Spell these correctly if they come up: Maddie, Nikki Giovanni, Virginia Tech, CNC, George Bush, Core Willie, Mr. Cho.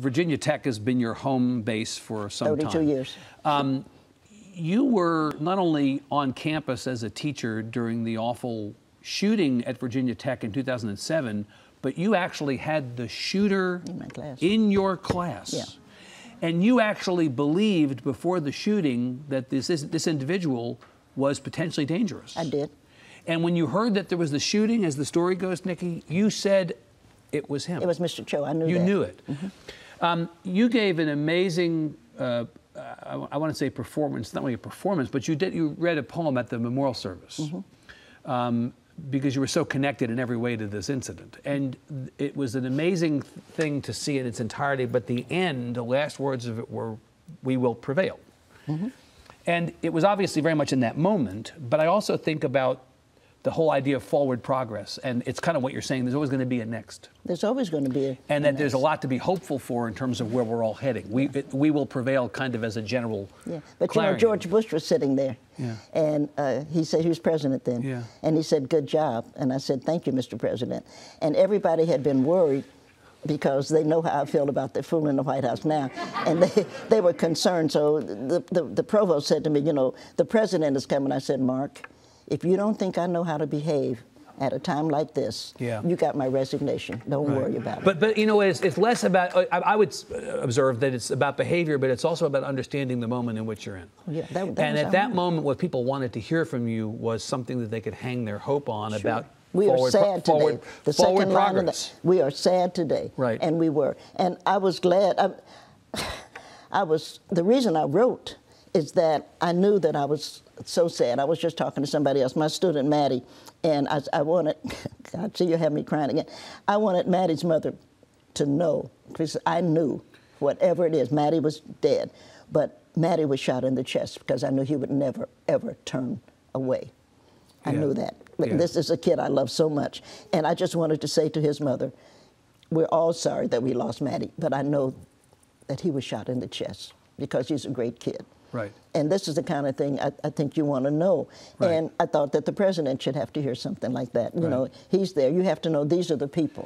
Virginia Tech has been your home base for some 32 time. 32 years. You were not only on campus as a teacher during the awful shooting at Virginia Tech in 2007, but you actually had the shooter in your class. Yeah. And you actually believed before the shooting that this individual was potentially dangerous. I did. And when you heard that there was the shooting, as the story goes, Nikki, you said it was him. It was Mr. Cho. I knew that. You knew it. Mm-hmm. You gave an amazing, I want to say performance, not only a performance, but you read a poem at the memorial service. Mm-hmm. Because you were so connected in every way to this incident. And it was an amazing thing to see in its entirety, but the end, the last words of it were, "We will prevail." Mm-hmm. And it was obviously very much in that moment, but I also think about the whole idea of forward progress, and it's kind of what you're saying, there's always going to be a next. There's always going to be a next. And that there's a lot to be hopeful for in terms of where we're all heading. Yeah. We will prevail kind of as a general. Yeah, but you know, George Bush was sitting there, yeah, and he said, he was president then, yeah, and he said, "Good job." And I said, "Thank you, Mr. President." And everybody had been worried because they know how I feel about the fool in the White House now. And they were concerned, so the provost said to me, "You know, the president is coming." I said, "Mark, if you don't think I know how to behave at a time like this, yeah, you got my resignation. Don't worry about it." But you know, it's less about, I would observe that it's about behavior, but it's also about understanding the moment in which you're in. Yeah, and at that moment, what people wanted to hear from you was something that they could hang their hope on, sure, about we forward, are sad forward, today. The forward second progress. Line of the, we are sad today. Right. And we were. And I was glad. The reason I wrote is that I knew that I was so sad. I was just talking to somebody else, my student Maddie, and I wanted, God, see, you have me crying again. I wanted Maddie's mother to know, because I knew, whatever it is, Maddie was dead, but Maddie was shot in the chest because I knew he would never, ever turn away. I, yeah, knew that. Yeah. This is a kid I love so much, and I just wanted to say to his mother, we're all sorry that we lost Maddie, but I know that he was shot in the chest because he's a great kid. Right. And this is the kind of thing I think you want to know. Right. And I thought that the president should have to hear something like that. You, right, know, he's there. You have to know these are the people.